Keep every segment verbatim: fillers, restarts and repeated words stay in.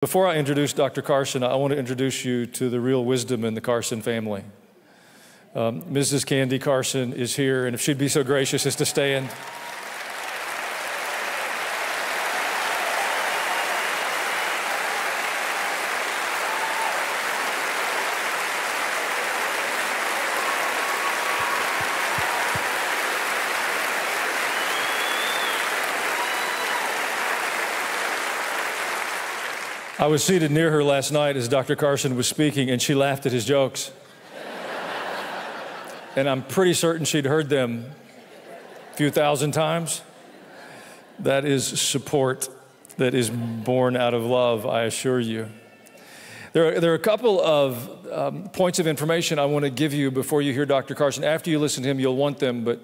Before I introduce Doctor Carson, I want to introduce you to the real wisdom in the Carson family. Um, Missus Candy Carson is here, and if she'd be so gracious as to stand. I was seated near her last night as Doctor Carson was speaking, and she laughed at his jokes. And I'm pretty certain she'd heard them a few thousand times. That is support that is born out of love, I assure you. There are, there are a couple of um, points of information I want to give you before you hear Doctor Carson. After you listen to him, you'll want them, but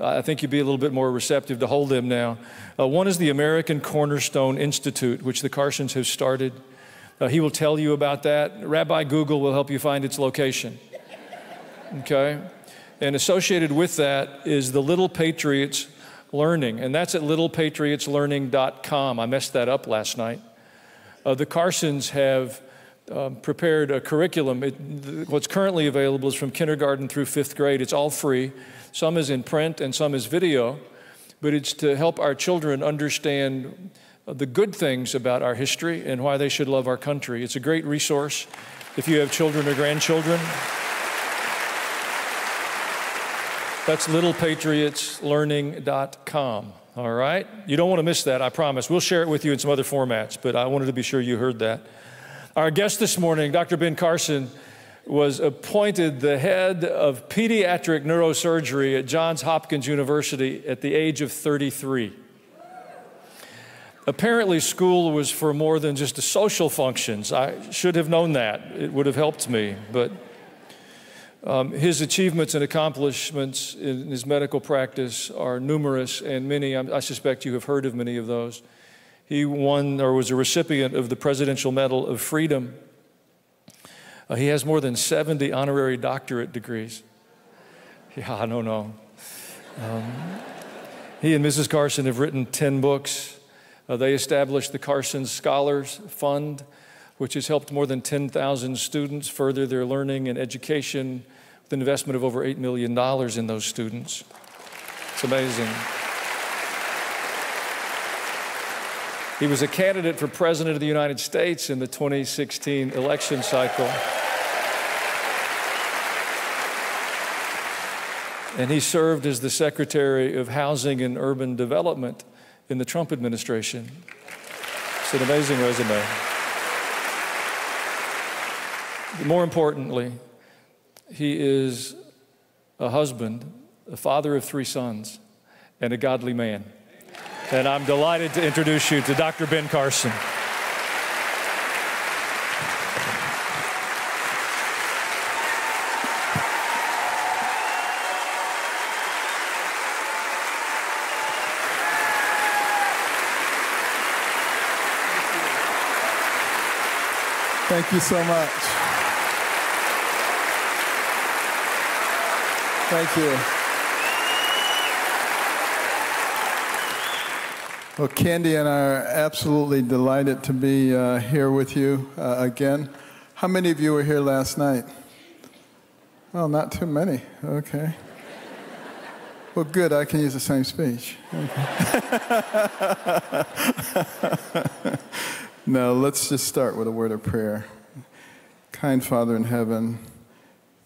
I think you'd be a little bit more receptive to hold them now. Uh, one is the American Cornerstone Institute, which the Carsons have started. Uh, he will tell you about that. Rabbi Google will help you find its location, okay? And associated with that is the Little Patriots Learning, and that's at little patriots learning dot com. I messed that up last night. Uh, the Carsons have um, prepared a curriculum. It, th what's currently available is from kindergarten through fifth grade. It's all free. Some is in print and some is video, but it's to help our children understand the good things about our history and why they should love our country. It's a great resource if you have children or grandchildren. That's little patriots learning dot com, all right? You don't want to miss that, I promise. We'll share it with you in some other formats, but I wanted to be sure you heard that. Our guest this morning, Doctor Ben Carson, was appointed the head of pediatric neurosurgery at Johns Hopkins University at the age of thirty-three. Apparently, school was for more than just the social functions. I should have known that. It would have helped me. But um, his achievements and accomplishments in his medical practice are numerous, and many, I, I suspect you have heard of many of those. He won or was a recipient of the Presidential Medal of Freedom. Uh, he has more than seventy honorary doctorate degrees. Yeah, I don't know. Um, he and Missus Carson have written ten books. Uh, they established the Carson Scholars Fund, which has helped more than ten thousand students further their learning and education with an investment of over eight million dollars in those students. It's amazing. He was a candidate for President of the United States in the twenty sixteen election cycle. And he served as the Secretary of Housing and Urban Development in the Trump administration. It's an amazing resume. More importantly, he is a husband, a father of three sons, and a godly man. And I'm delighted to introduce you to Doctor Ben Carson. Thank you so much. Thank you. Well, Candy and I are absolutely delighted to be uh, here with you uh, again. How many of you were here last night? Well, not too many. Okay. Well, good. I can use the same speech. Okay. Now, let's just start with a word of prayer. Kind Father in heaven,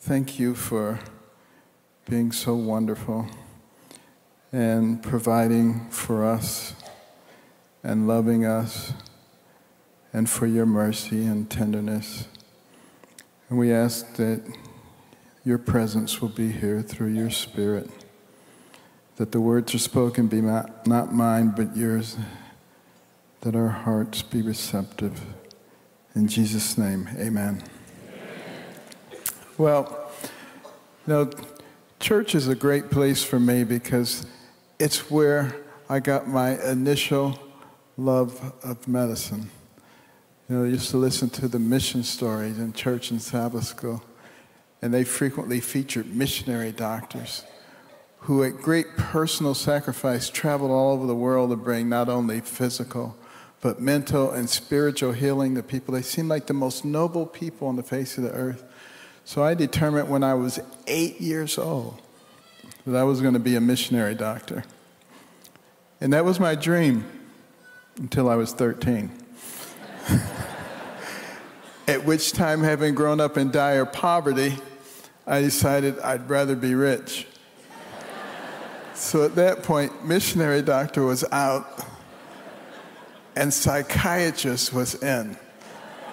thank you for being so wonderful and providing for us, and loving us, and for your mercy and tenderness. And we ask that your presence will be here through your Spirit, that the words are spoken be not, not mine, but yours, that our hearts be receptive. In Jesus' name, amen. Amen. Well, you know, church is a great place for me because it's where I got my initial love of medicine. You know, I used to listen to the mission stories in church and Sabbath school, and they frequently featured missionary doctors who at great personal sacrifice traveled all over the world to bring not only physical but mental and spiritual healing, the people, they seemed like the most noble people on the face of the earth. So I determined when I was eight years old that I was going to be a missionary doctor. And that was my dream until I was thirteen. At which time, having grown up in dire poverty, I decided I'd rather be rich. So at that point, missionary doctor was out and psychiatrist was in.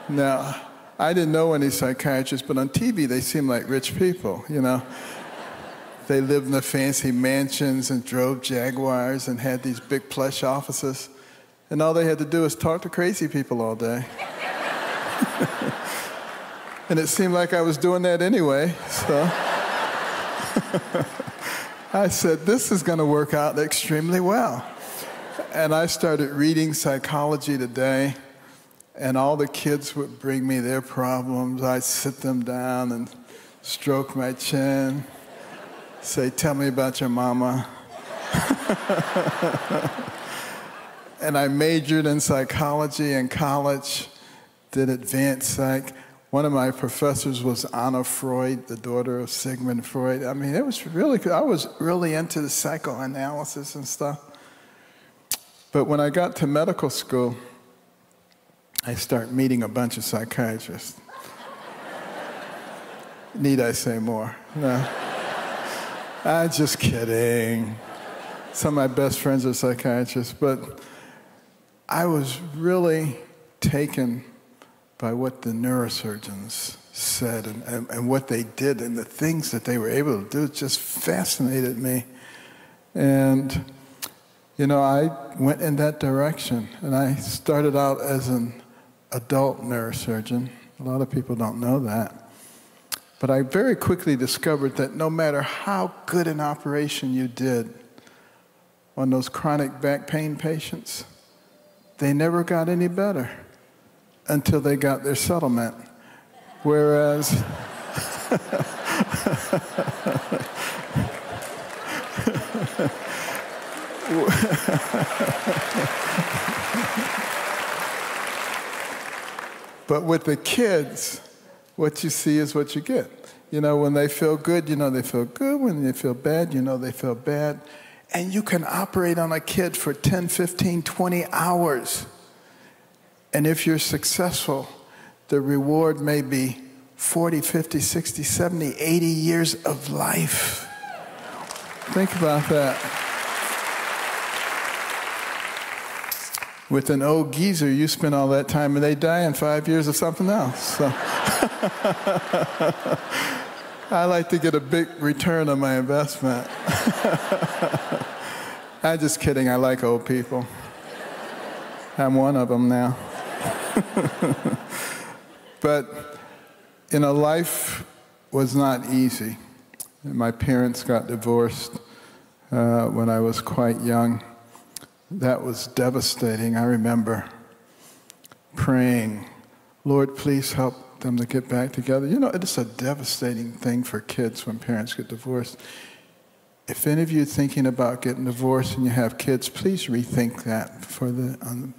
Now, I didn't know any psychiatrists, but on T V they seemed like rich people, you know. They lived in the fancy mansions and drove Jaguars and had these big plush offices. And all they had to do was talk to crazy people all day. And it seemed like I was doing that anyway, so. I said, this is going to work out extremely well. And I started reading Psychology Today, and all the kids would bring me their problems. I'd sit them down and stroke my chin, say, tell me about your mama. And I majored in psychology in college, did advanced psych. One of my professors was Anna Freud, the daughter of Sigmund Freud. I mean, it was really, I was really into the psychoanalysis and stuff. But when I got to medical school, I started meeting a bunch of psychiatrists. Need I say more? No. I'm just kidding. Some of my best friends are psychiatrists, but I was really taken by what the neurosurgeons said and, and, and what they did and the things that they were able to do. It just fascinated me. And, you know, I went in that direction. And I started out as an adult neurosurgeon. A lot of people don't know that. But I very quickly discovered that no matter how good an operation you did, on those chronic back pain patients, they never got any better until they got their settlement. Whereas, but with the kids, what you see is what you get. You know, when they feel good, you know they feel good. When they feel bad, you know they feel bad. And you can operate on a kid for ten, fifteen, twenty hours. And if you're successful, the reward may be forty, fifty, sixty, seventy, eighty years of life. Think about that. With an old geezer, you spend all that time and they die in five years of something else. So. I like to get a big return on my investment. I'm just kidding, I like old people. I'm one of them now. But, you know, life was not easy. My parents got divorced uh, when I was quite young. That was devastating, I remember. Praying, Lord, please help them to get back together. You know, it's a devastating thing for kids when parents get divorced. If any of you are thinking about getting divorced and you have kids, please rethink that. For the, um,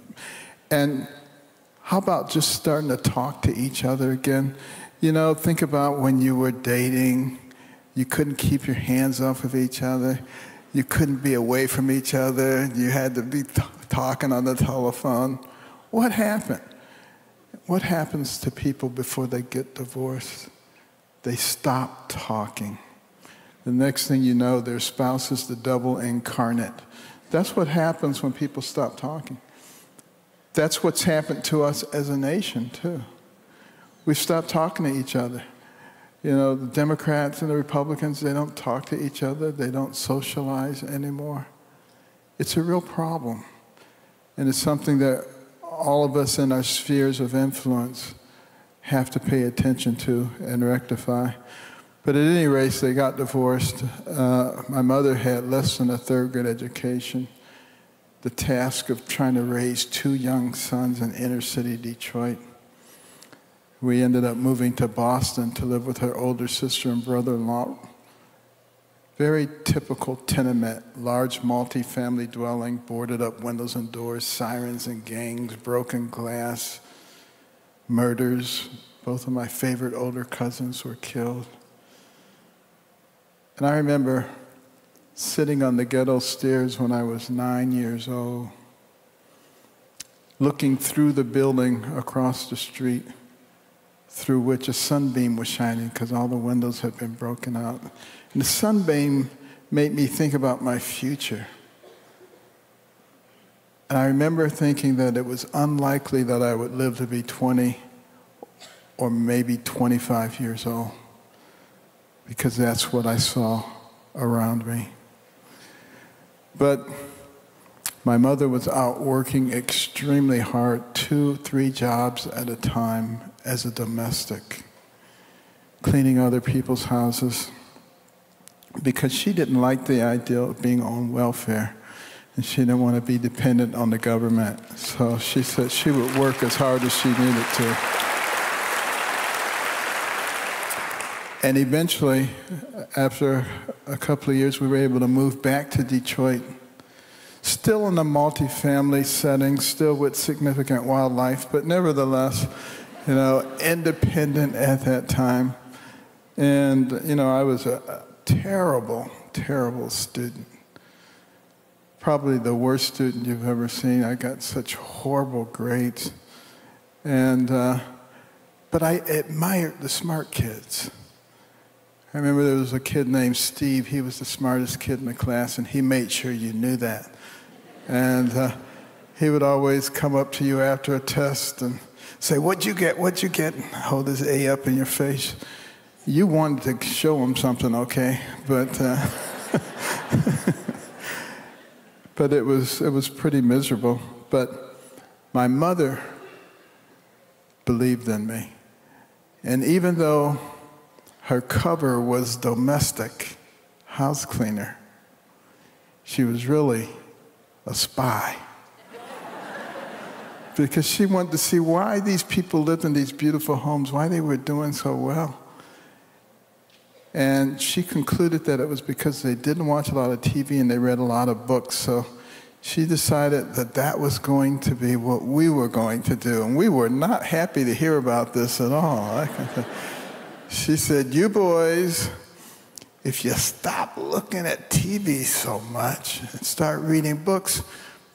and how about just starting to talk to each other again? You know, think about when you were dating, you couldn't keep your hands off of each other. You couldn't be away from each other. You had to be t- talking on the telephone. What happened? What happens to people before they get divorced? They stop talking. The next thing you know, their spouse is the devil incarnate. That's what happens when people stop talking. That's what's happened to us as a nation, too. We've stopped talking to each other. You know, the Democrats and the Republicans, they don't talk to each other. They don't socialize anymore. It's a real problem. And it's something that all of us in our spheres of influence have to pay attention to and rectify. But at any rate, they got divorced. Uh, my mother had less than a third grade education. The task of trying to raise two young sons in inner city Detroit. We ended up moving to Boston to live with her older sister and brother-in-law. Very typical tenement, large multifamily dwelling, boarded up windows and doors, sirens and gangs, broken glass, murders. Both of my favorite older cousins were killed. And I remember sitting on the ghetto stairs when I was nine years old, looking through the building across the street through which a sunbeam was shining because all the windows had been broken out. And the sunbeam made me think about my future. And I remember thinking that it was unlikely that I would live to be twenty or maybe twenty-five years old, because that's what I saw around me. But my mother was out working extremely hard, two, three jobs at a time as a domestic, cleaning other people's houses, because she didn't like the idea of being on welfare, and she didn't want to be dependent on the government. So she said she would work as hard as she needed to. And eventually, after a couple of years, we were able to move back to Detroit, still in a multifamily setting, still with significant wildlife, but nevertheless, you know, independent at that time. And, you know, I was a terrible, terrible student. Probably the worst student you've ever seen. I got such horrible grades. And, uh, but I admired the smart kids. I remember there was a kid named Steve. He was the smartest kid in the class, and he made sure you knew that. And uh, he would always come up to you after a test and say, "What'd you get? What'd you get?" And hold his A up in your face. You wanted to show him something, okay? But uh, but it was it was pretty miserable. But my mother believed in me, and even though her cover was domestic, house cleaner, she was really a spy. Because she wanted to see why these people lived in these beautiful homes, why they were doing so well. And she concluded that it was because they didn't watch a lot of T V and they read a lot of books. So she decided that that was going to be what we were going to do. And we were not happy to hear about this at all. She said, "You boys, if you stop looking at T V so much and start reading books,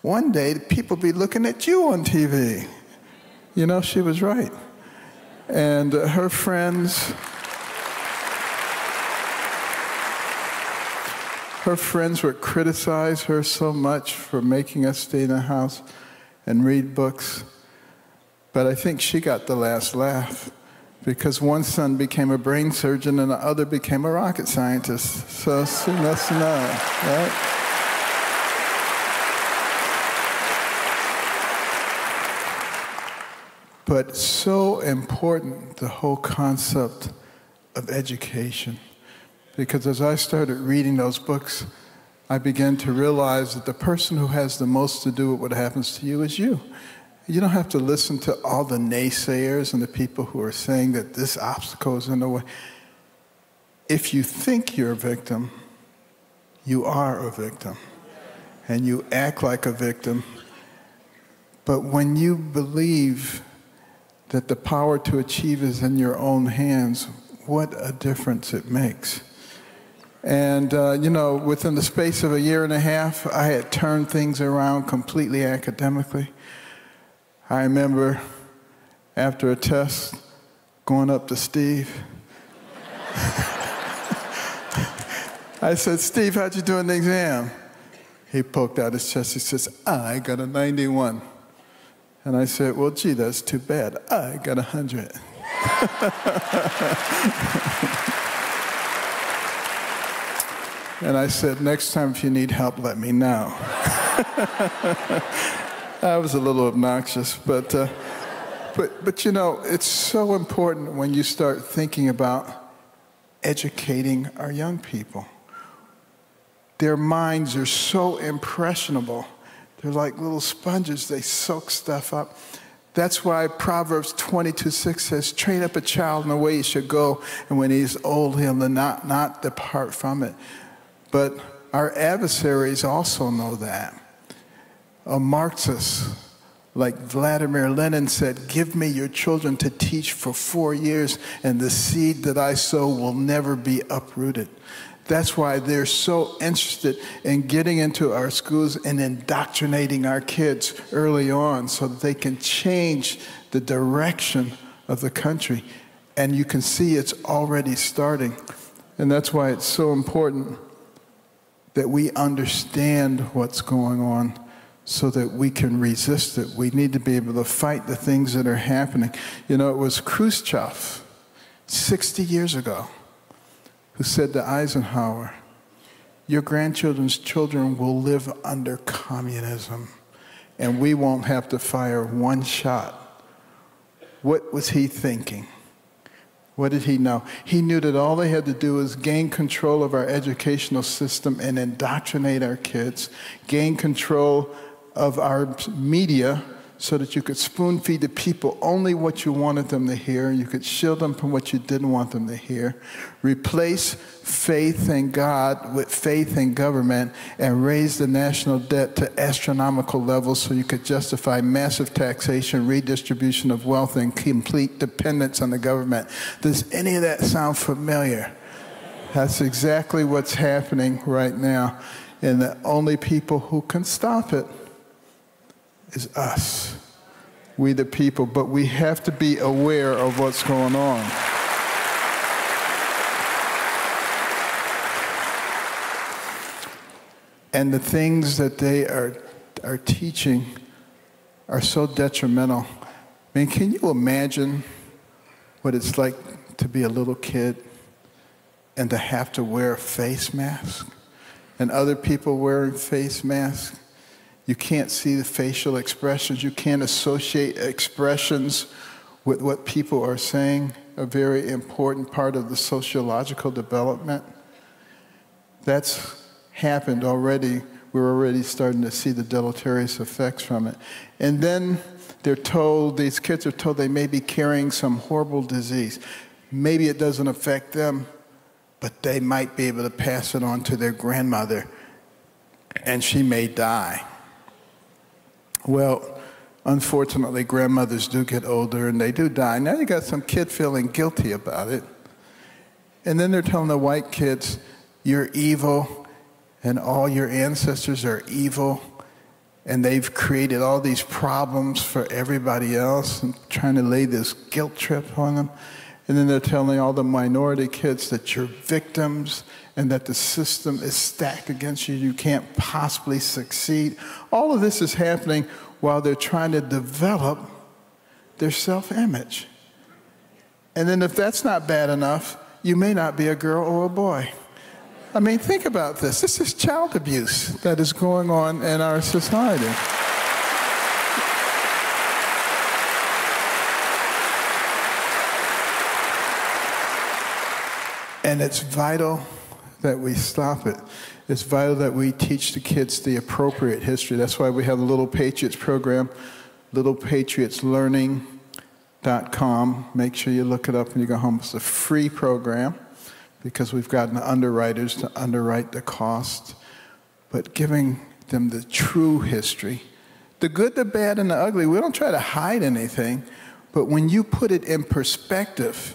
one day the people be looking at you on T V." You know, she was right. And uh, her friends, her friends would criticize her so much for making us stay in the house and read books. But I think she got the last laugh, because one son became a brain surgeon and the other became a rocket scientist. So soon that's enough, right? But so important, the whole concept of education. Because as I started reading those books, I began to realize that the person who has the most to do with what happens to you is you. You don't have to listen to all the naysayers and the people who are saying that this obstacle is in the way. If you think you're a victim, you are a victim, and you act like a victim. But when you believe that the power to achieve is in your own hands, what a difference it makes. And, uh, you know, within the space of a year and a half, I had turned things around completely academically. I remember, after a test, going up to Steve. I said, "Steve, how'd you do in the exam?" He poked out his chest. He says, "I got a ninety-one. And I said, "Well, gee, that's too bad. I got a hundred. And I said, "Next time if you need help, let me know." I was a little obnoxious, but, uh, but, but you know, it's so important when you start thinking about educating our young people. Their minds are so impressionable. They're like little sponges, they soak stuff up. That's why Proverbs twenty-two six says, "Train up a child in the way he should go, and when he's old, he'll not, not depart from it." But our adversaries also know that. A Marxist, like Vladimir Lenin said, give me your children to teach for four years and the seed that I sow will never be uprooted. That's why they're so interested in getting into our schools and indoctrinating our kids early on so that they can change the direction of the country. And you can see it's already starting. And that's why it's so important that we understand what's going on so that we can resist it. We need to be able to fight the things that are happening. You know, it was Khrushchev sixty years ago who said to Eisenhower, your grandchildren's children will live under communism and we won't have to fire one shot. What was he thinking? What did he know? He knew that all they had to do was gain control of our educational system and indoctrinate our kids, gain control of our media so that you could spoon feed the people only what you wanted them to hear, you could shield them from what you didn't want them to hear, replace faith in God with faith in government, and raise the national debt to astronomical levels so you could justify massive taxation, redistribution of wealth, and complete dependence on the government. Does any of that sound familiar? That's exactly what's happening right now. And the only people who can stop it is us, we the people. But we have to be aware of what's going on. And the things that they are, are teaching are so detrimental. I mean, can you imagine what it's like to be a little kid and to have to wear a face mask and other people wearing face masks? You can't see the facial expressions. You can't associate expressions with what people are saying, a very important part of the sociological development. That's happened already. We're already starting to see the deleterious effects from it. And then they're told, these kids are told they may be carrying some horrible disease. Maybe it doesn't affect them, but they might be able to pass it on to their grandmother, and she may die. Well, unfortunately, grandmothers do get older and they do die. Now you got some kid feeling guilty about it. And then they're telling the white kids, you're evil and all your ancestors are evil and they've created all these problems for everybody else and trying to lay this guilt trip on them. And then they're telling all the minority kids that you're victims and that the system is stacked against you, you can't possibly succeed. All of this is happening while they're trying to develop their self-image. And then if that's not bad enough, you may not be a girl or a boy. I mean, think about this. This is child abuse that is going on in our society. And it's vital that we stop it. It's vital that we teach the kids the appropriate history. That's why we have the Little Patriots program, little patriots learning dot com. Make sure you look it up when you go home. It's a free program because we've gotten underwriters to underwrite the cost, but giving them the true history, the good, the bad, and the ugly. We don't try to hide anything, but when you put it in perspective,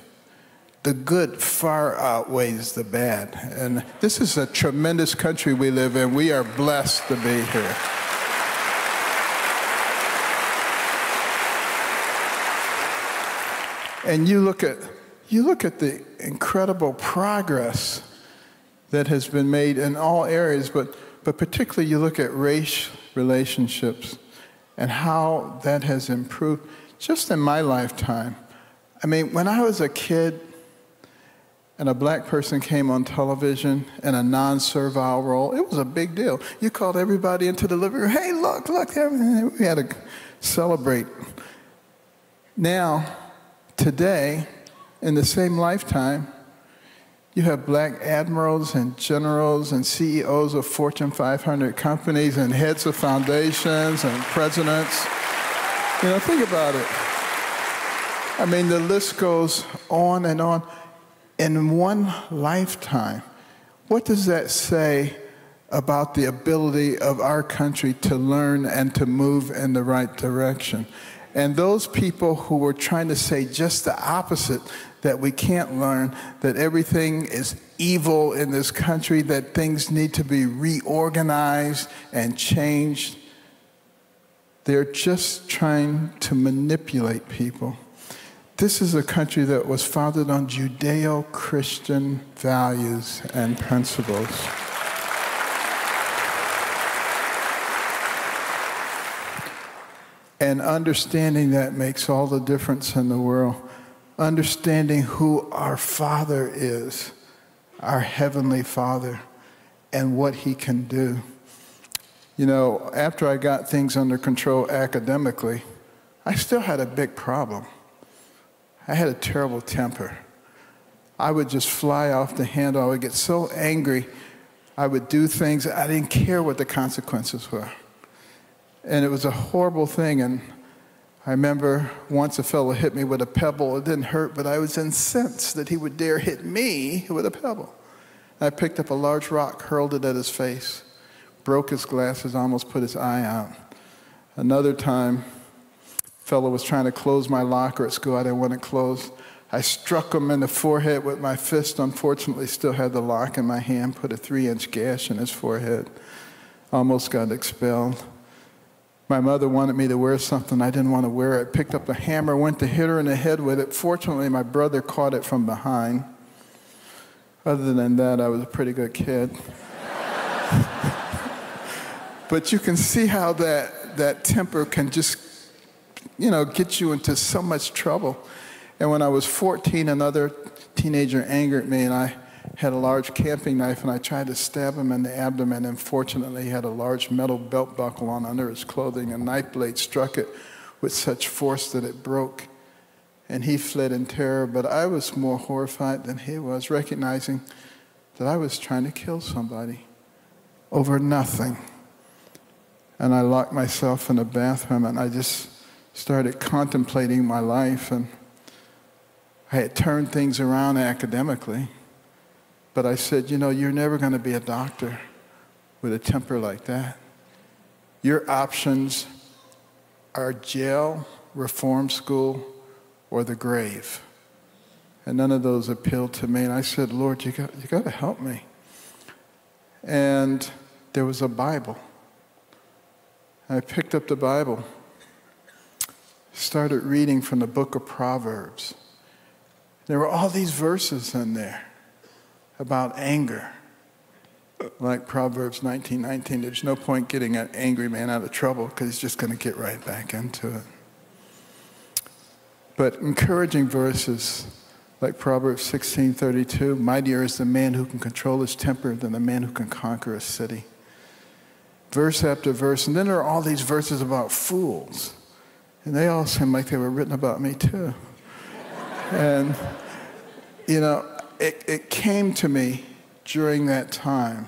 the good far outweighs the bad. And this is a tremendous country we live in. We are blessed to be here. And you look at, you look at the incredible progress that has been made in all areas, but, but particularly you look at race relationships and how that has improved just in my lifetime. I mean, when I was a kid, and a black person came on television in a non-servile role, it was a big deal. You called everybody into the living room, hey, look, look, we had to celebrate. Now, today, in the same lifetime, you have black admirals and generals and C E Os of Fortune five hundred companies and heads of foundations and presidents. You know, think about it. I mean, the list goes on and on. In one lifetime, What does that say about the ability of our country to learn and to move in the right direction? And those people who were trying to say just the opposite, that we can't learn, that everything is evil in this country, that things need to be reorganized and changed, they're just trying to manipulate people. This is a country that was founded on Judeo-Christian values and principles. And understanding that makes all the difference in the world. Understanding who our Father is, our Heavenly Father, and what He can do. You know, after I got things under control academically, I still had a big problem. I had a terrible temper. I would just fly off the handle. I would get so angry. I would do things. I didn't care what the consequences were. And it was a horrible thing. And I remember once a fellow hit me with a pebble. It didn't hurt, but I was incensed that he would dare hit me with a pebble. And I picked up a large rock, hurled it at his face, broke his glasses, almost put his eye out. Another time, fellow was trying to close my locker at school. I didn't want it closed. I struck him in the forehead with my fist. Unfortunately, still had the lock in my hand, put a three-inch gash in his forehead. Almost got expelled. My mother wanted me to wear something. I didn't want to wear it. Picked up a hammer, went to hit her in the head with it. Fortunately, my brother caught it from behind. Other than that, I was a pretty good kid. But you can see how that, that temper can just, you know, get you into so much trouble. And when I was fourteen, another teenager angered me, and I had a large camping knife, and I tried to stab him in the abdomen. Unfortunately, he had a large metal belt buckle on under his clothing. A knife blade struck it with such force that it broke, and he fled in terror. But I was more horrified than he was, recognizing that I was trying to kill somebody over nothing. And I locked myself in a bathroom, and I just started contemplating my life, and I had turned things around academically. But I said, you know, you're never going to be a doctor with a temper like that. Your options are jail, reform school, or the grave. And none of those appealed to me. And I said, Lord, you got, you got to help me. And there was a Bible. I picked up the Bible, started reading from the book of Proverbs. There were all these verses in there about anger. Like Proverbs nineteen nineteen, there's no point getting an angry man out of trouble because he's just going to get right back into it. But encouraging verses like Proverbs sixteen thirty-two, mightier is the man who can control his temper than the man who can conquer a city. Verse after verse. And then there are all these verses about fools. And they all seem like they were written about me too. And, you know, it, it came to me during that time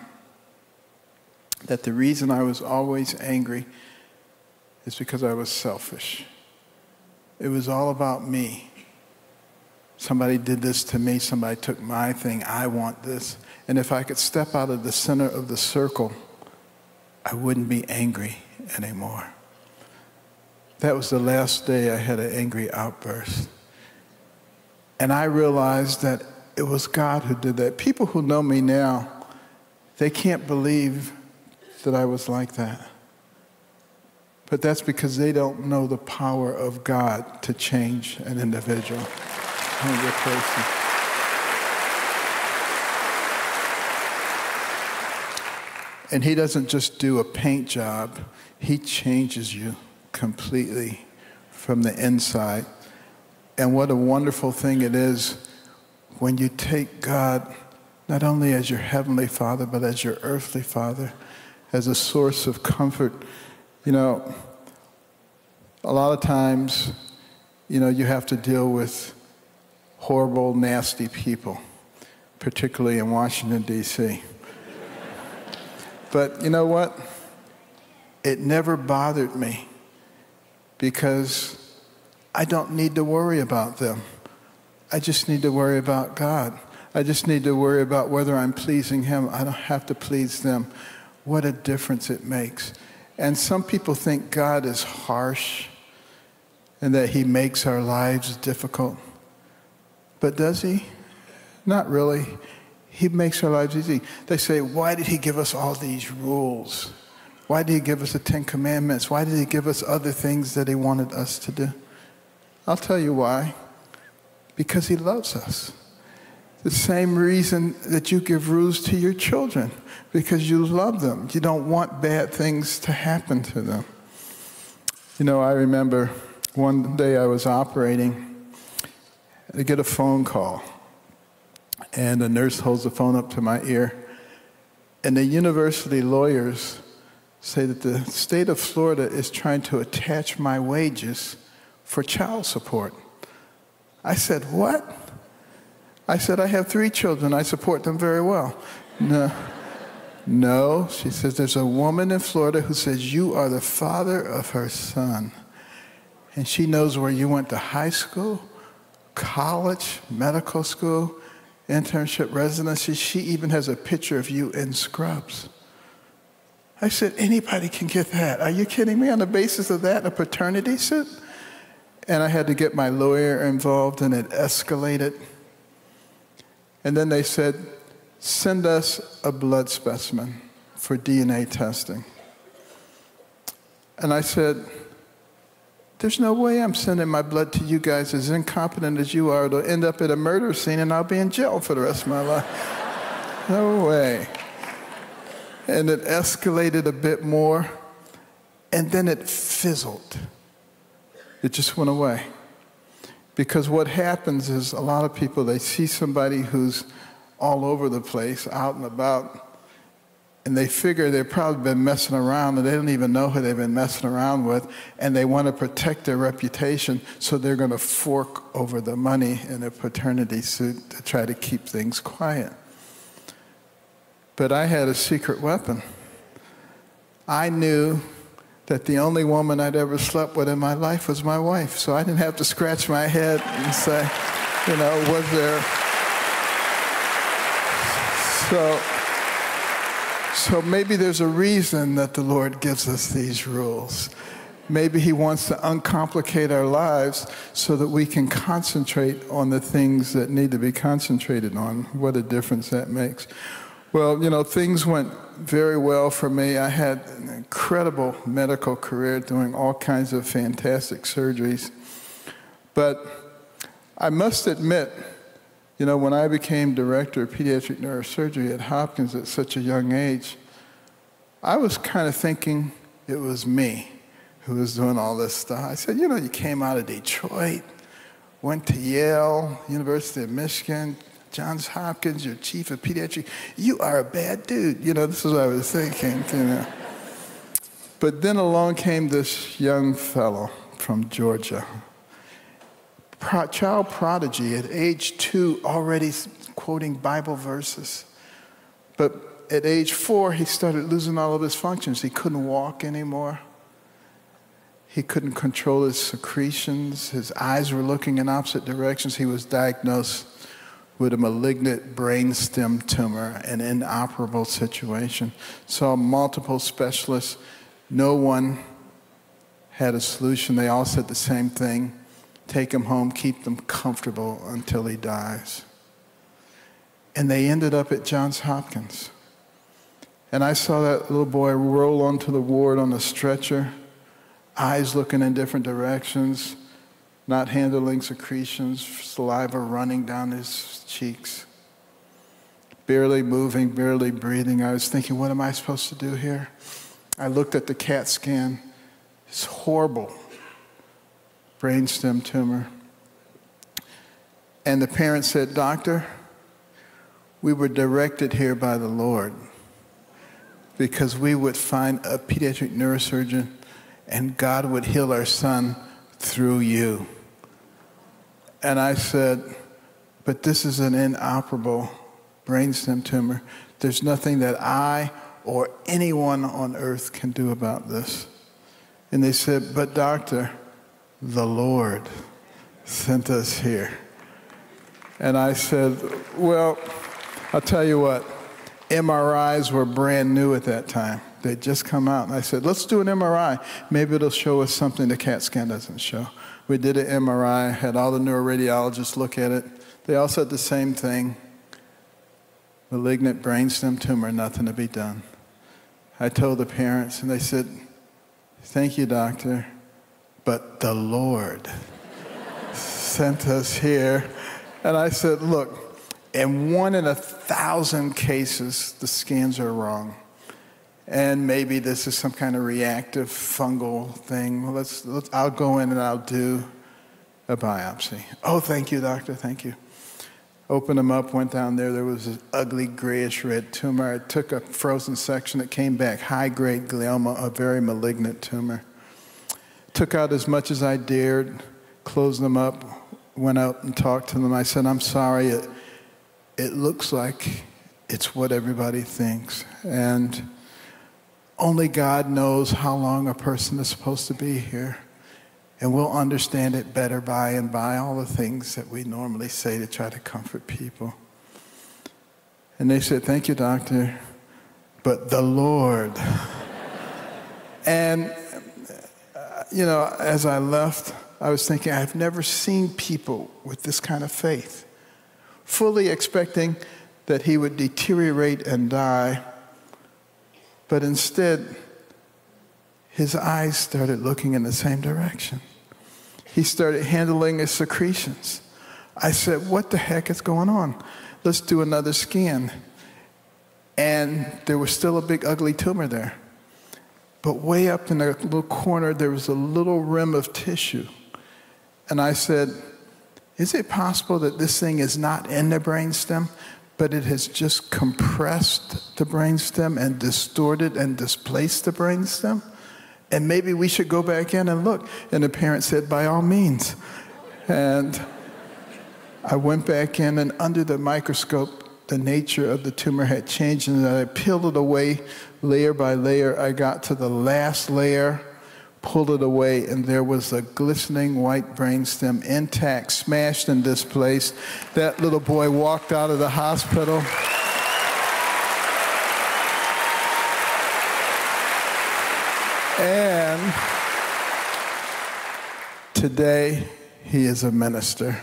that the reason I was always angry is because I was selfish. It was all about me. Somebody did this to me. Somebody took my thing. I want this. And if I could step out of the center of the circle, I wouldn't be angry anymore. That was the last day I had an angry outburst. And I realized that it was God who did that. People who know me now, they can't believe that I was like that. But that's because they don't know the power of God to change an individual. And person. And He doesn't just do a paint job. He changes you completely from the inside. And what a wonderful thing it is when you take God not only as your heavenly Father, but as your earthly Father, as a source of comfort. You know, a lot of times, you know, you have to deal with horrible, nasty people, particularly in Washington, D C But you know what? It never bothered me because I don't need to worry about them. I just need to worry about God. I just need to worry about whether I'm pleasing him. I don't have to please them. What a difference it makes. And some people think God is harsh and that he makes our lives difficult. But does he? Not really. He makes our lives easy. They say, why did he give us all these rules? Why did he give us the Ten Commandments? Why did he give us other things that he wanted us to do? I'll tell you why. Because he loves us. The same reason that you give rules to your children, because you love them. You don't want bad things to happen to them. You know, I remember one day I was operating. I get a phone call, and a nurse holds the phone up to my ear, and the university lawyers say that the state of Florida is trying to attach my wages for child support. I said, what? I said, I have three children. I support them very well. No, no, she says, there's a woman in Florida who says you are the father of her son. And she knows where you went to high school, college, medical school, internship, residency. She even has a picture of you in scrubs. I said, anybody can get that. Are you kidding me? On the basis of that, a paternity suit? And I had to get my lawyer involved, and it escalated. And then they said, send us a blood specimen for D N A testing. And I said, there's no way I'm sending my blood to you guys, as incompetent as you are. It'll end up at a murder scene, and I'll be in jail for the rest of my life. No way. And it escalated a bit more, and then it fizzled. It just went away. Because what happens is a lot of people, they see somebody who's all over the place, out and about, and they figure they've probably been messing around, and they don't even know who they've been messing around with, and they want to protect their reputation, so they're going to fork over the money in a paternity suit to try to keep things quiet. But I had a secret weapon. I knew that the only woman I'd ever slept with in my life was my wife, so I didn't have to scratch my head and say, you know, was there... So, so maybe there's a reason that the Lord gives us these rules. Maybe he wants to uncomplicate our lives so that we can concentrate on the things that need to be concentrated on. What a difference that makes. Well, you know, things went very well for me. I had an incredible medical career doing all kinds of fantastic surgeries. But I must admit, you know, when I became director of pediatric neurosurgery at Hopkins at such a young age, I was kind of thinking it was me who was doing all this stuff. I said, you know, you came out of Detroit, went to Yale, University of Michigan, Johns Hopkins, your chief of pediatric, you are a bad dude. You know, this is what I was thinking, you know. But then along came this young fellow from Georgia. Pro child prodigy at age two, already quoting Bible verses. But at age four, he started losing all of his functions. He couldn't walk anymore. He couldn't control his secretions. His eyes were looking in opposite directions. He was diagnosed with a malignant brainstem tumor, an inoperable situation. Saw multiple specialists. No one had a solution. They all said the same thing. Take him home, keep them comfortable until he dies. And they ended up at Johns Hopkins. And I saw that little boy roll onto the ward on a stretcher, eyes looking in different directions, not handling secretions, saliva running down his cheeks, barely moving, barely breathing. I was thinking, what am I supposed to do here? I looked at the CAT scan. It's horrible brainstem tumor. And the parent said, doctor, we were directed here by the Lord because we would find a pediatric neurosurgeon and God would heal our son through you. And I said, but this is an inoperable brainstem tumor. There's nothing that I or anyone on earth can do about this. And they said, but doctor, the Lord sent us here. And I said, well, I'll tell you what, M R Is were brand new at that time. They'd just come out. And I said, let's do an M R I. Maybe it'll show us something the CAT scan doesn't show. We did an M R I, had all the neuroradiologists look at it. They all said the same thing. Malignant brainstem tumor, nothing to be done. I told the parents, and they said, thank you, doctor, but the Lord sent us here. And I said, look, in one in a thousand cases, the scans are wrong. And maybe this is some kind of reactive fungal thing. Well, let's, let's, I'll go in and I'll do a biopsy. Oh, thank you, doctor, thank you. Opened them up, went down there. There was this ugly grayish-red tumor. I took a frozen section. It came back high-grade glioma, a very malignant tumor. Took out as much as I dared, closed them up, went out and talked to them. I said, I'm sorry, it, it looks like it's what everybody thinks. And only God knows how long a person is supposed to be here. And we'll understand it better by and by, all the things that we normally say to try to comfort people. And they said, thank you, doctor, but the Lord. And, you know, as I left, I was thinking, I've never seen people with this kind of faith, fully expecting that he would deteriorate and die. But instead, his eyes started looking in the same direction. He started handling his secretions. I said, what the heck is going on? Let's do another scan. And there was still a big ugly tumor there. But way up in a little corner, there was a little rim of tissue. And I said, is it possible that this thing is not in the brainstem, but it has just compressed the brainstem and distorted and displaced the brainstem? And maybe we should go back in and look. And the parent said, by all means. And I went back in, and under the microscope, the nature of the tumor had changed. And I peeled it away layer by layer. I got to the last layer, pulled it away, and there was a glistening white brainstem, intact, smashed and displaced. That little boy walked out of the hospital. And today, he is a minister.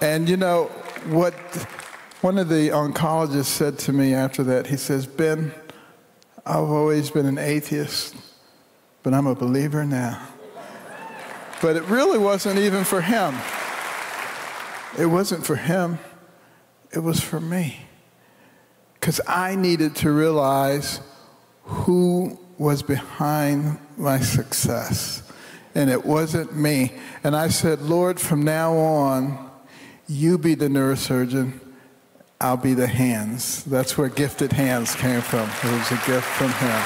And you know, what one of the oncologists said to me after that, he says, Ben, I've always been an atheist, but I'm a believer now. But it really wasn't even for him. It wasn't for him. It was for me. Because I needed to realize who was behind my success, and it wasn't me. And I said, Lord, from now on, you be the neurosurgeon, I'll be the hands. That's where gifted hands came from. It was a gift from him.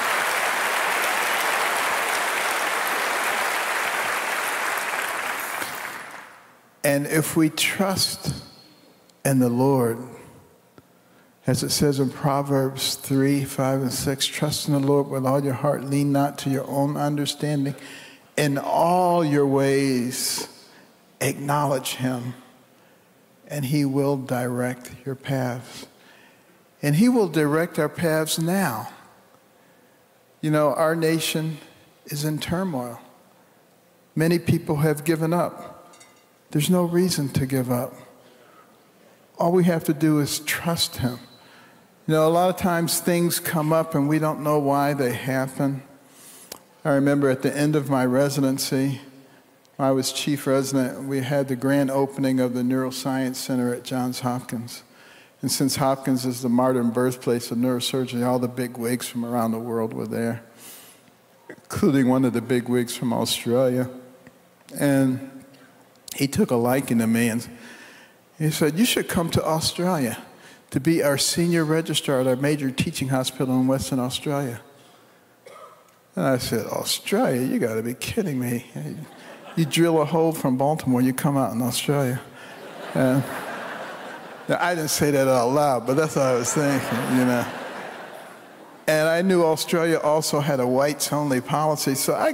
And if we trust in the Lord, as it says in Proverbs three, five, and six, trust in the Lord with all your heart, lean not to your own understanding. In all your ways, acknowledge him, and he will direct your paths. And he will direct our paths now. You know, our nation is in turmoil. Many people have given up. There's no reason to give up. All we have to do is trust him. You know, a lot of times things come up and we don't know why they happen. I remember at the end of my residency, I was chief resident, we had the grand opening of the Neuroscience Center at Johns Hopkins. And since Hopkins is the modern birthplace of neurosurgery, all the big wigs from around the world were there, including one of the big wigs from Australia. And he took a liking to me, and he said, you should come to Australia to be our senior registrar at our major teaching hospital in Western Australia. And I said, Australia? You got to be kidding me. You drill a hole from Baltimore, you come out in Australia. Uh, now, I didn't say that out loud, but that's what I was thinking, you know. And I knew Australia also had a whites-only policy, so I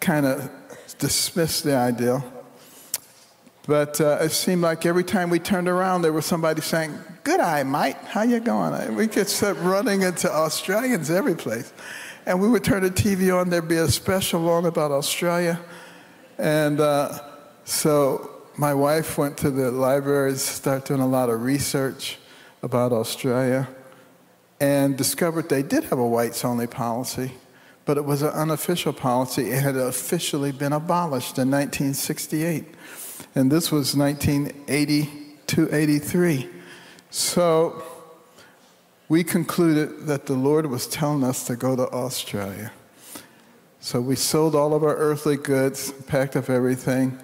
kind of dismissed the idea. But uh, it seemed like every time we turned around, there was somebody saying, "Good eye, mate. How you going?" And we could start running into Australians every place. And we would turn the T V on. There'd be a special on about Australia. And uh, so my wife went to the library and started doing a lot of research about Australia and discovered they did have a whites-only policy, but it was an unofficial policy. It had officially been abolished in nineteen sixty-eight. And this was nineteen eighty-two, eighty-three. So we concluded that the Lord was telling us to go to Australia. So we sold all of our earthly goods, packed up everything,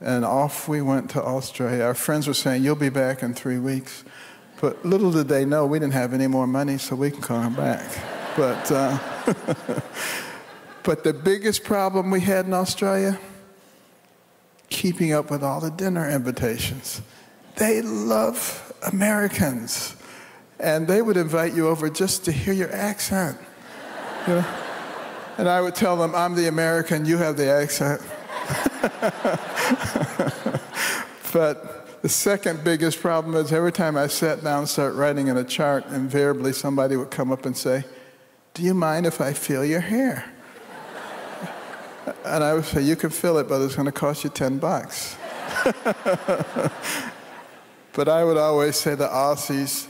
and off we went to Australia. Our friends were saying, "You'll be back in three weeks. But little did they know, we didn't have any more money, so we can come back. But, uh, but the biggest problem we had in Australia, keeping up with all the dinner invitations. They love Americans. And they would invite you over just to hear your accent. You know? And I would tell them, "I'm the American, you have the accent." But the second biggest problem is every time I sat down and started writing in a chart, invariably somebody would come up and say, "Do you mind if I feel your hair?" And I would say, "You can feel it, but it's going to cost you ten bucks. But I would always say to Aussies,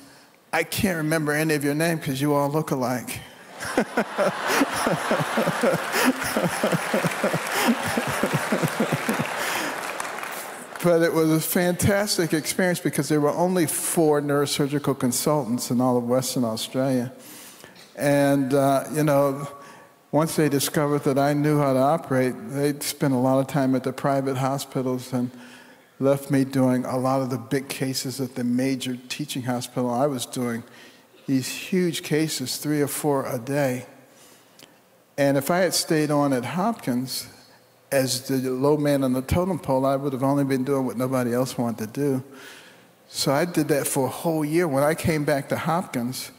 "I can't remember any of your name because you all look alike." But it was a fantastic experience because there were only four neurosurgical consultants in all of Western Australia. And, uh, you know, once they discovered that I knew how to operate, they'd spent a lot of time at the private hospitals and left me doing a lot of the big cases at the major teaching hospital. I was doing these huge cases, three or four a day. And if I had stayed on at Hopkins as the low man on the totem pole, I would have only been doing what nobody else wanted to do. So I did that for a whole year. When I came back to Hopkins,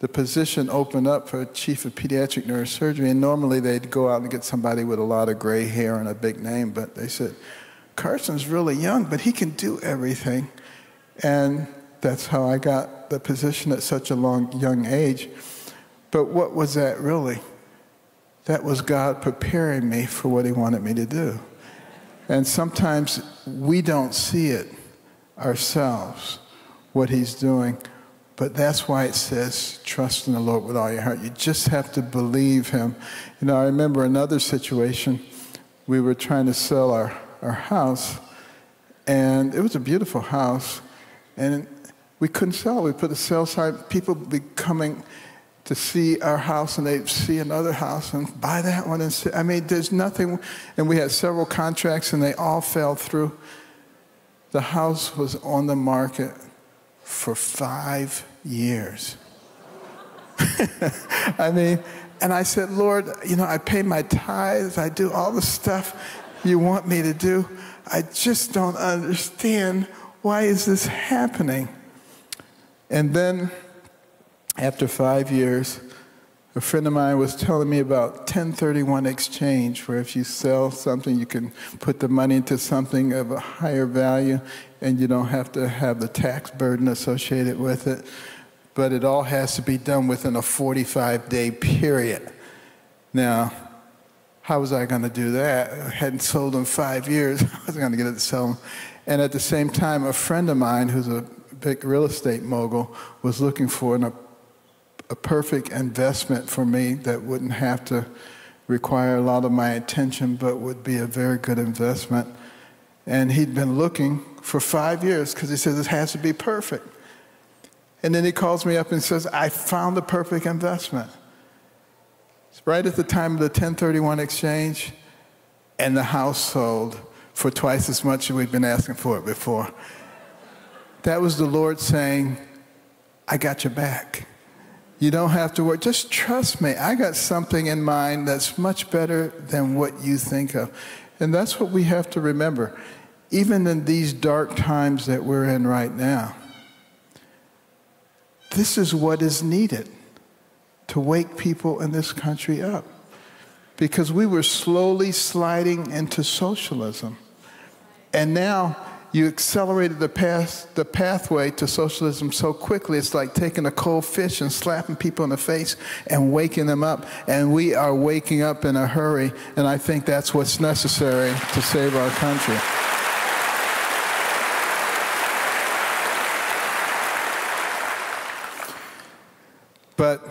the position opened up for chief of pediatric neurosurgery, and normally they'd go out and get somebody with a lot of gray hair and a big name, but they said, "Carson's really young, but he can do everything." And that's how I got the position at such a long, young age. But what was that really? That was God preparing me for what he wanted me to do. And sometimes we don't see it ourselves, what he's doing. But that's why it says, trust in the Lord with all your heart. You just have to believe him. You know, I remember another situation. We were trying to sell our, our house, and it was a beautiful house, and we couldn't sell. We put a sale sign. People would be coming to see our house, and they'd see another house and buy that one. And see. I mean, there's nothing. And we had several contracts, and they all fell through. The house was on the market for five years. I mean, and I said, "Lord, you know, I pay my tithes, I do all the stuff you want me to do. I just don't understand, why is this happening?" And then, after five years, a friend of mine was telling me about ten thirty-one exchange, where if you sell something, you can put the money into something of a higher value, and you don't have to have the tax burden associated with it. But it all has to be done within a forty-five day period. Now, how was I going to do that? I hadn't sold in five years. I wasn't going to get it to sell. And at the same time, a friend of mine who's a big real estate mogul was looking for an, a, a perfect investment for me that wouldn't have to require a lot of my attention, but would be a very good investment. And he'd been looking for five years because he says it has to be perfect. And then he calls me up and says, "I found the perfect investment." It's right at the time of the ten thirty-one exchange, and the house sold for twice as much as we'd been asking for it before. That was the Lord saying, "I got your back. You don't have to worry. Just trust me. I got something in mind that's much better than what you think of." And that's what we have to remember. Even in these dark times that we're in right now, this is what is needed to wake people in this country up. Because we were slowly sliding into socialism. And now you accelerated the path, the pathway to socialism so quickly, it's like taking a cold fish and slapping people in the face and waking them up. And we are waking up in a hurry, and I think that's what's necessary to save our country. But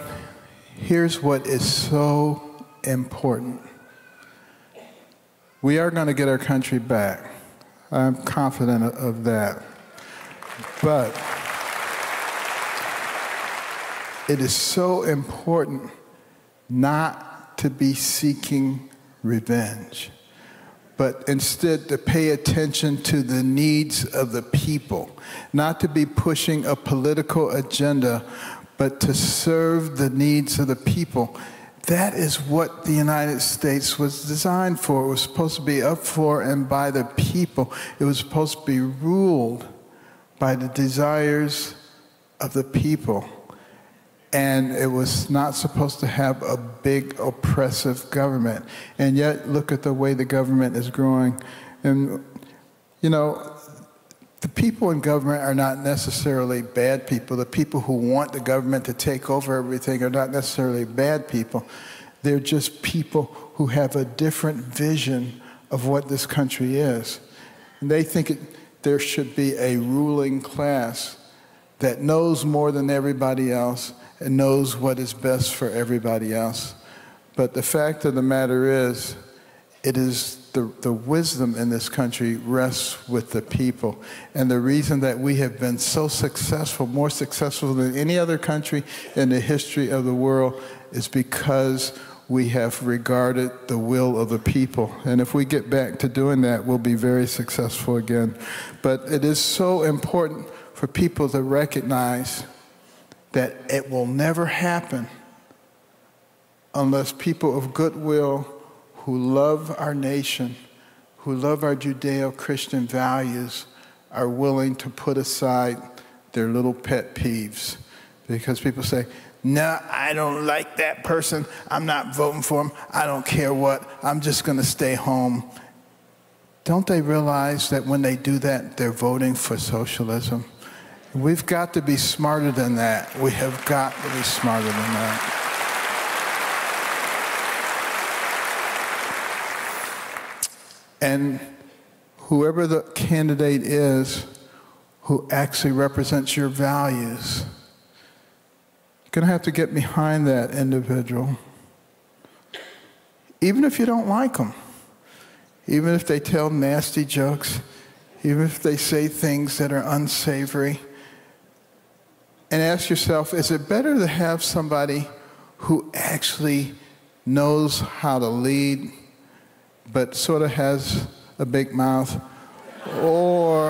here's what is so important. We are going to get our country back. I'm confident of that. But it is so important not to be seeking revenge, but instead to pay attention to the needs of the people, not to be pushing a political agenda, but to serve the needs of the people. That is what the United States was designed for. It was supposed to be up for and by the people. It was supposed to be ruled by the desires of the people. And it was not supposed to have a big oppressive government. And yet, look at the way the government is growing. And, you know, the people in government are not necessarily bad people. The people who want the government to take over everything are not necessarily bad people. They're just people who have a different vision of what this country is. And they think it, there should be a ruling class that knows more than everybody else and knows what is best for everybody else. But the fact of the matter is, it is the, the wisdom in this country rests with the people. And the reason that we have been so successful, more successful than any other country in the history of the world, is because we have regarded the will of the people. And if we get back to doing that, we'll be very successful again. But it is so important for people to recognize that it will never happen unless people of goodwill who love our nation, who love our Judeo-Christian values, are willing to put aside their little pet peeves. Because people say, no, I don't like that person. I'm not voting for him. I don't care what. I'm just going to stay home. Don't they realize that when they do that, they're voting for socialism? We've got to be smarter than that. We have got to be smarter than that. And whoever the candidate is who actually represents your values, you're going to have to get behind that individual. Even if you don't like them, even if they tell nasty jokes, even if they say things that are unsavory. And ask yourself, is it better to have somebody who actually knows how to lead but sort of has a big mouth, or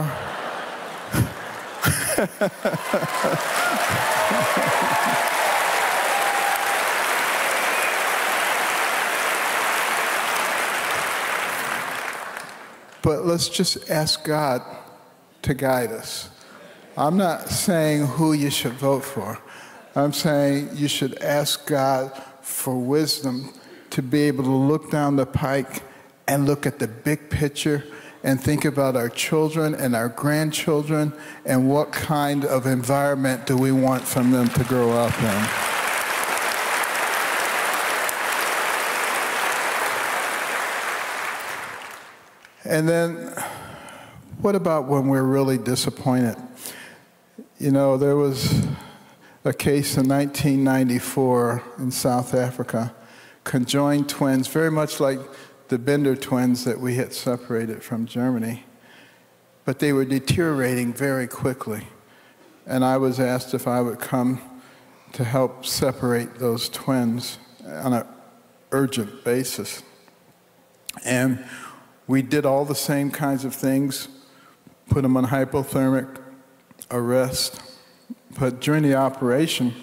but let's just ask God to guide us. I'm not saying who you should vote for. I'm saying you should ask God for wisdom to be able to look down the pike and look at the big picture and think about our children and our grandchildren and what kind of environment do we want from them to grow up in. And then what about when we're really disappointed? You know, there was a case in nineteen ninety-four in South Africa, conjoined twins, very much like the Bender twins that we had separated from Germany, but they were deteriorating very quickly. And I was asked if I would come to help separate those twins on an urgent basis. And we did all the same kinds of things, put them on hypothermic arrest. But during the operation,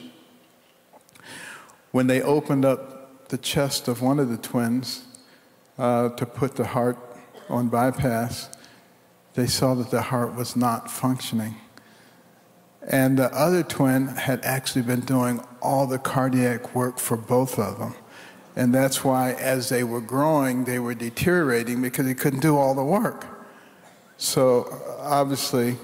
when they opened up the chest of one of the twins, Uh, to put the heart on bypass, they saw that the heart was not functioning. And the other twin had actually been doing all the cardiac work for both of them. And that's why as they were growing, they were deteriorating because they couldn't do all the work. So obviously,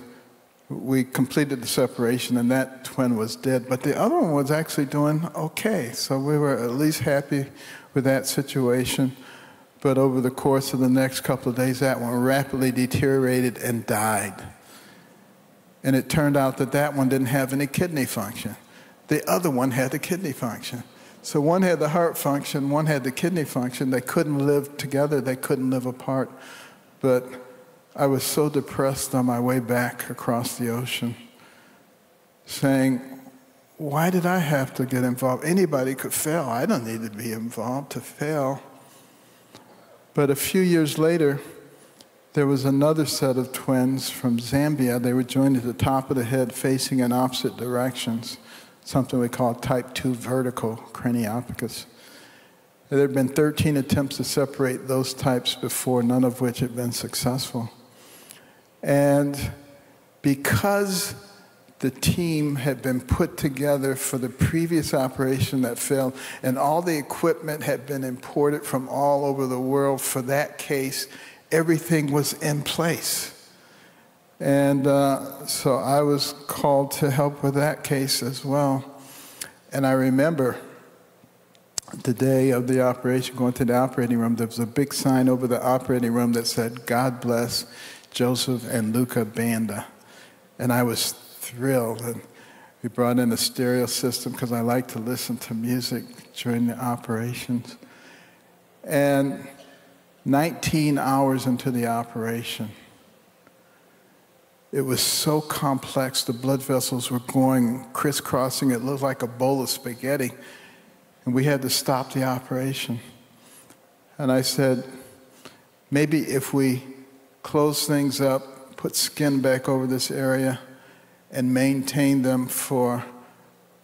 we completed the separation, and that twin was dead. But the other one was actually doing okay. So we were at least happy with that situation. But over the course of the next couple of days, that one rapidly deteriorated and died. And it turned out that that one didn't have any kidney function. The other one had the kidney function. So one had the heart function, one had the kidney function. They couldn't live together. They couldn't live apart. But I was so depressed on my way back across the ocean, saying, why did I have to get involved? Anybody could fail. I don't need to be involved to fail. But a few years later, there was another set of twins from Zambia. They were joined at the top of the head facing in opposite directions, something we call type two vertical craniopicus. There had been thirteen attempts to separate those types before, none of which had been successful. And because the team had been put together for the previous operation that failed, and all the equipment had been imported from all over the world for that case, everything was in place. And uh, so I was called to help with that case as well. And I remember the day of the operation, going to the operating room, there was a big sign over the operating room that said, God bless Joseph and Luca Banda. And I was thrilled. And we brought in a stereo system because I like to listen to music during the operations. And nineteen hours into the operation, it was so complex. The blood vessels were going crisscrossing. It looked like a bowl of spaghetti. And we had to stop the operation. And I said, maybe if we close things up, put skin back over this area, and maintain them for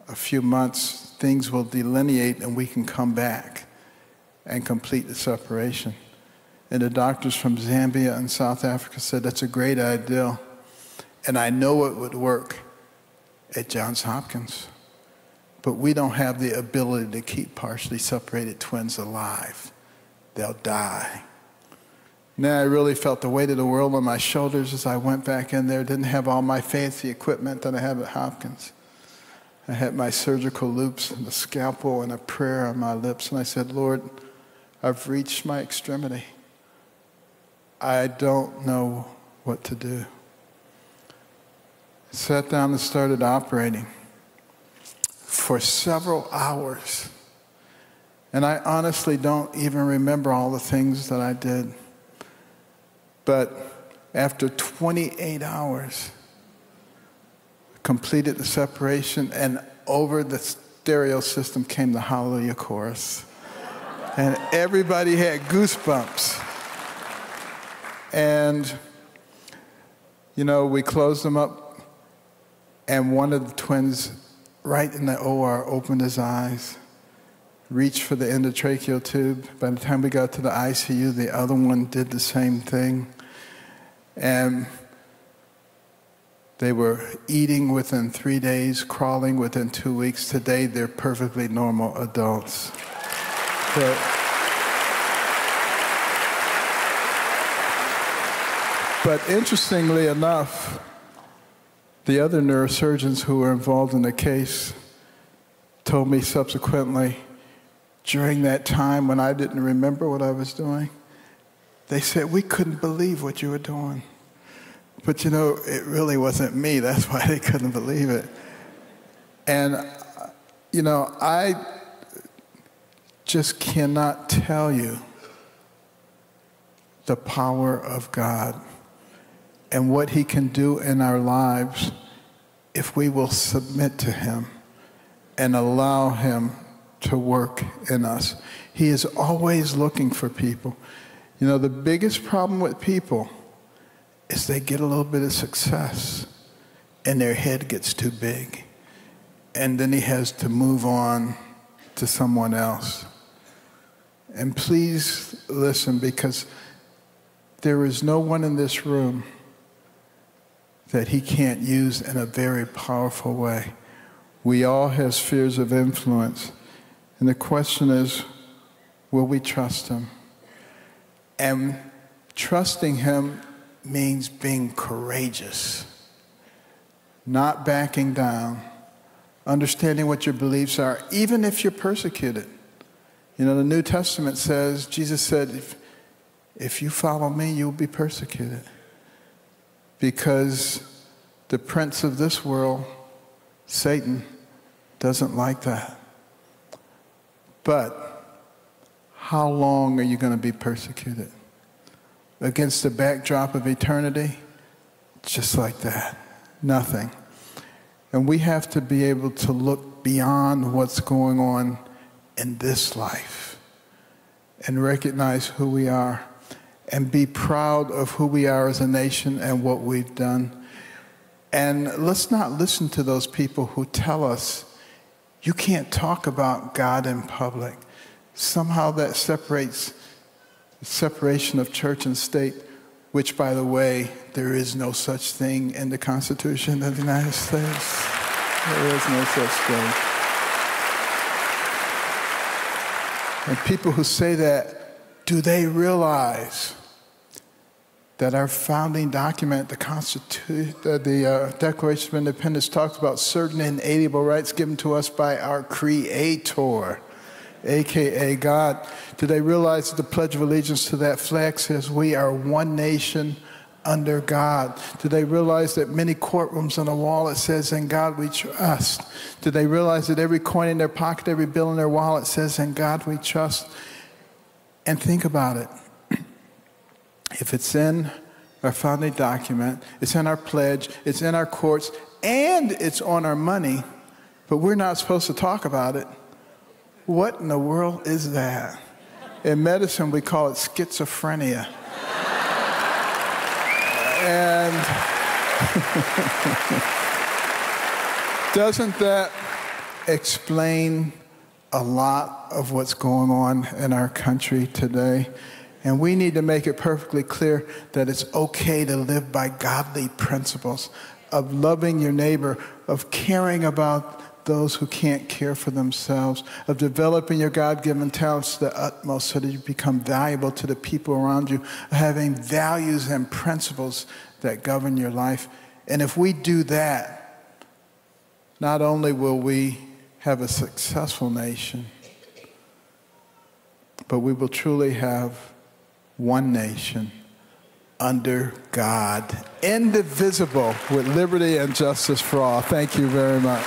a few months, things will delineate and we can come back and complete the separation. And the doctors from Zambia and South Africa said, that's a great idea. And I know it would work at Johns Hopkins. But we don't have the ability to keep partially separated twins alive. They'll die. Now I really felt the weight of the world on my shoulders as I went back in there. Didn't have all my fancy equipment that I have at Hopkins. I had my surgical loops and a scalpel and a prayer on my lips. And I said, Lord, I've reached my extremity. I don't know what to do. I sat down and started operating for several hours. And I honestly don't even remember all the things that I did. But after twenty-eight hours, I completed the separation, and over the stereo system came the Hallelujah Chorus. And everybody had goosebumps. And, you know, we closed them up, and one of the twins right in the O R, opened his eyes, reached for the endotracheal tube. By the time we got to the I C U, the other one did the same thing. And they were eating within three days, crawling within two weeks. Today, they're perfectly normal adults. So, but interestingly enough, the other neurosurgeons who were involved in the case told me subsequently, during that time when I didn't remember what I was doing, they said, we couldn't believe what you were doing. But you know, it really wasn't me. That's why they couldn't believe it. And, you know, I just cannot tell you the power of God and what he can do in our lives if we will submit to him and allow him to work in us. He is always looking for people. You know, the biggest problem with people is they get a little bit of success and their head gets too big. And then he has to move on to someone else. And please listen, because there is no one in this room that he can't use in a very powerful way. We all have spheres of influence. And the question is, will we trust him? And trusting him means being courageous, not backing down, understanding what your beliefs are, even if you're persecuted. You know, the New Testament says, Jesus said, if, if you follow me, you'll be persecuted, because the prince of this world, Satan, doesn't like that. But how long are you going to be persecuted? Against the backdrop of eternity, just like that, nothing. And we have to be able to look beyond what's going on in this life and recognize who we are and be proud of who we are as a nation and what we've done. And let's not listen to those people who tell us, you can't talk about God in public. Somehow that separates, separation of church and state, which, by the way, there is no such thing in the Constitution of the United States. There is no such thing. And people who say that, do they realize that our founding document, the, Constitu uh, the uh, Declaration of Independence, talks about certain inalienable rights given to us by our Creator, a k a. God? Do they realize that the Pledge of Allegiance to that flag says we are one nation under God? Do they realize that many courtrooms on the wall, it says, in God we trust? Do they realize that every coin in their pocket, every bill in their wallet says, in God we trust? And think about it. If it's in our founding document, it's in our pledge, it's in our courts, and it's on our money, but we're not supposed to talk about it, what in the world is that? In medicine, we call it schizophrenia. And doesn't that explain a lot of what's going on in our country today? And we need to make it perfectly clear that it's okay to live by godly principles of loving your neighbor, of caring about those who can't care for themselves, of developing your God-given talents to the utmost so that you become valuable to the people around you, having values and principles that govern your life. And if we do that, not only will we have a successful nation, but we will truly have one nation, under God, indivisible, with liberty and justice for all. Thank you very much.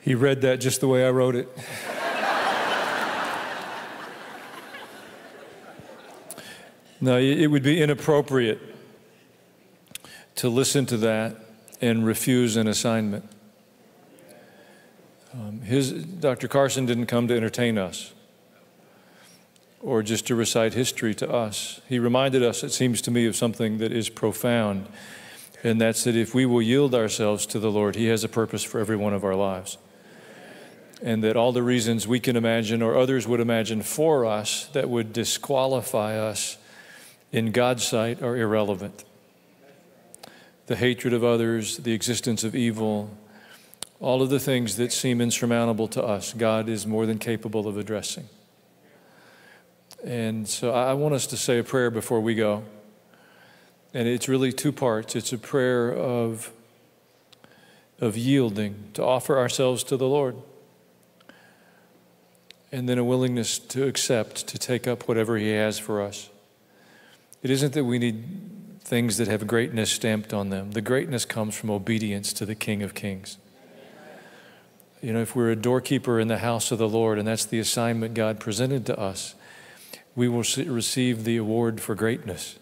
He read that just the way I wrote it. Now, it would be inappropriate to listen to that and refuse an assignment. Um, his, Doctor Carson didn't come to entertain us or just to recite history to us. He reminded us, it seems to me, of something that is profound, and that's that if we will yield ourselves to the Lord, He has a purpose for every one of our lives. And that all the reasons we can imagine or others would imagine for us that would disqualify us in God's sight are irrelevant. The hatred of others, the existence of evil, all of the things that seem insurmountable to us, God is more than capable of addressing. And so I want us to say a prayer before we go. And it's really two parts. It's a prayer of, of yielding, to offer ourselves to the Lord, and then a willingness to accept, to take up whatever He has for us. It isn't that we need things that have greatness stamped on them. The greatness comes from obedience to the King of Kings. You know, if we're a doorkeeper in the house of the Lord, and that's the assignment God presented to us, we will receive the award for greatness.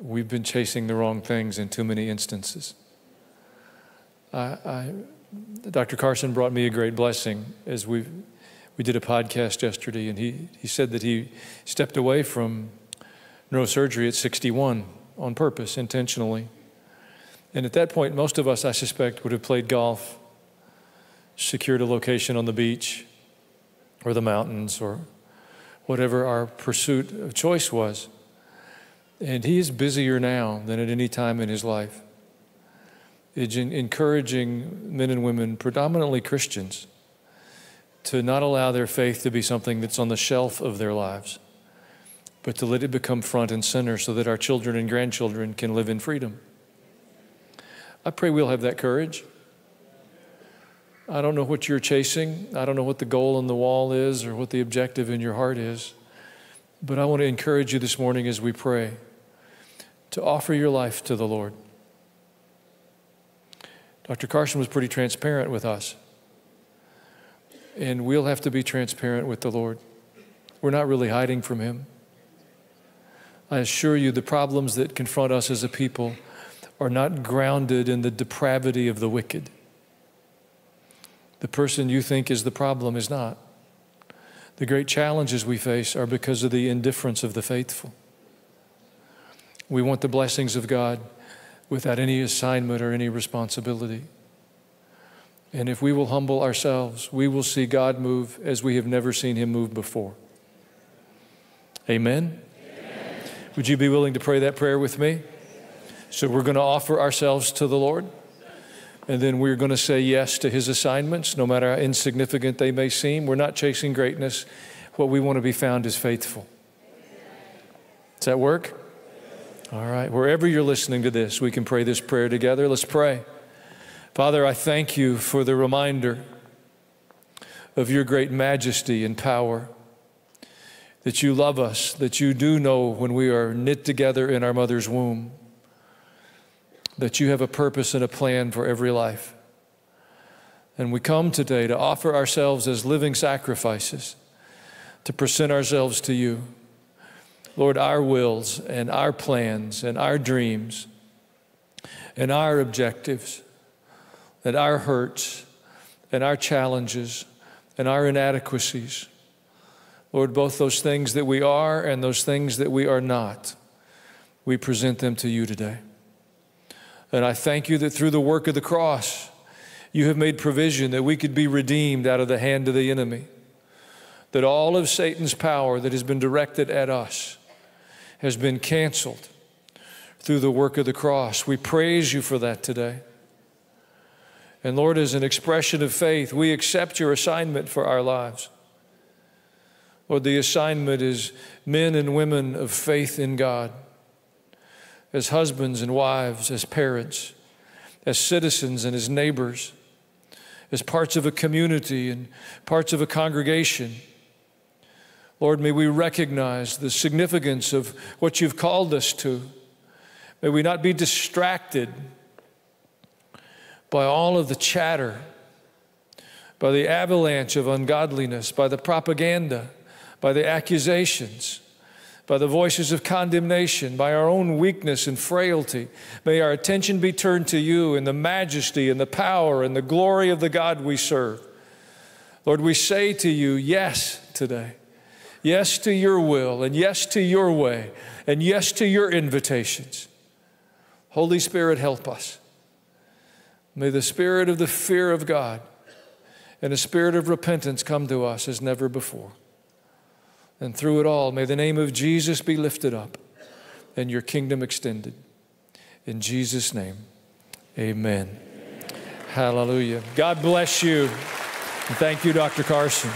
We've been chasing the wrong things in too many instances. I, I, Doctor Carson brought me a great blessing as we we did a podcast yesterday, and he, he said that he stepped away from neurosurgery at sixty-one on purpose, intentionally. And at that point, most of us, I suspect, would have played golf, secured a location on the beach or the mountains or whatever our pursuit of choice was. And he is busier now than at any time in his life. It's encouraging men and women, predominantly Christians, to not allow their faith to be something that's on the shelf of their lives, but to let it become front and center so that our children and grandchildren can live in freedom. I pray we'll have that courage. I don't know what you're chasing. I don't know what the goal on the wall is or what the objective in your heart is. But I want to encourage you this morning as we pray to offer your life to the Lord. Doctor Carson was pretty transparent with us. And we'll have to be transparent with the Lord. We're not really hiding from Him. I assure you, the problems that confront us as a people are not grounded in the depravity of the wicked. The person you think is the problem is not. The great challenges we face are because of the indifference of the faithful. We want the blessings of God without any assignment or any responsibility. And if we will humble ourselves, we will see God move as we have never seen Him move before. Amen? Amen. Would you be willing to pray that prayer with me? So we're going to offer ourselves to the Lord, and then we're going to say yes to His assignments, no matter how insignificant they may seem. We're not chasing greatness. What we want to be found is faithful. Does that work? All right. Wherever you're listening to this, we can pray this prayer together. Let's pray. Father, I thank You for the reminder of Your great majesty and power, that You love us, that You do know when we are knit together in our mother's womb, that You have a purpose and a plan for every life. And we come today to offer ourselves as living sacrifices, to present ourselves to You. Lord, our wills and our plans and our dreams and our objectives and our hurts and our challenges and our inadequacies. Lord, both those things that we are and those things that we are not, we present them to You today. And I thank You that through the work of the cross, You have made provision that we could be redeemed out of the hand of the enemy, that all of Satan's power that has been directed at us has been canceled through the work of the cross. We praise You for that today. And Lord, as an expression of faith, we accept Your assignment for our lives. Lord, the assignment is men and women of faith in God, as husbands and wives, as parents, as citizens and as neighbors, as parts of a community and parts of a congregation. Lord, may we recognize the significance of what You've called us to. May we not be distracted by all of the chatter, by the avalanche of ungodliness, by the propaganda, by the accusations, by the voices of condemnation, by our own weakness and frailty. May our attention be turned to You and the majesty and the power and the glory of the God we serve. Lord, we say to You, yes today. Yes to Your will and yes to Your way and yes to Your invitations. Holy Spirit, help us. May the spirit of the fear of God and a spirit of repentance come to us as never before. And through it all, may the name of Jesus be lifted up and Your kingdom extended. In Jesus' name, amen. Amen. Hallelujah. God bless you. And thank you, Doctor Carson.